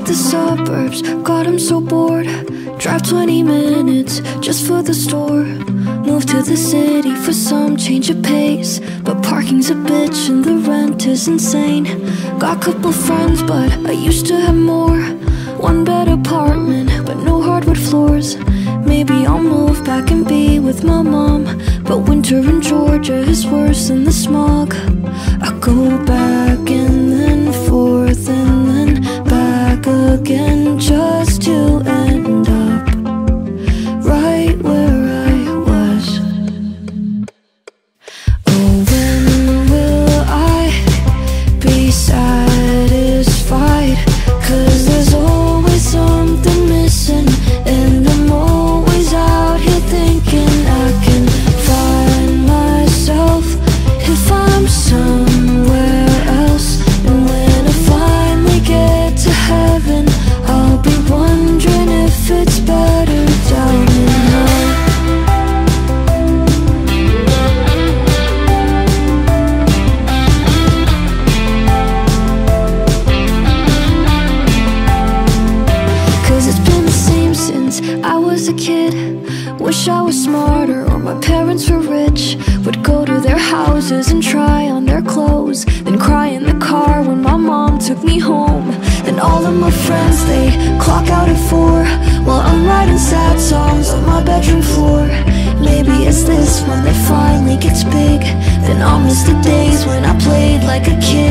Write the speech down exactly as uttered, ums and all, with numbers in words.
hate the suburbs, God, I'm so bored. Drive twenty minutes just for the store. Move to the city for some change of pace, but parking's a bitch and the rent is insane. Got a couple friends, but I used to have more. One bed apartment, but no hardwood floors. Maybe I'll move back and be with my mom, but winter in Georgia is worse than the smog. I go back and then forth and then back again, just to end up right where I was. Oh, when will I be satisfied? 'Cause there's always something missing, and I'm always out here thinking I can find myself if I'm some. Wish I was smarter or my parents were rich. Would go to their houses and try on their clothes, then cry in the car when my mom took me home. And all of my friends, they clock out at four, while I'm writing sad songs on my bedroom floor. Maybe it's this one that finally gets big, then I'll miss the days when I played like a kid.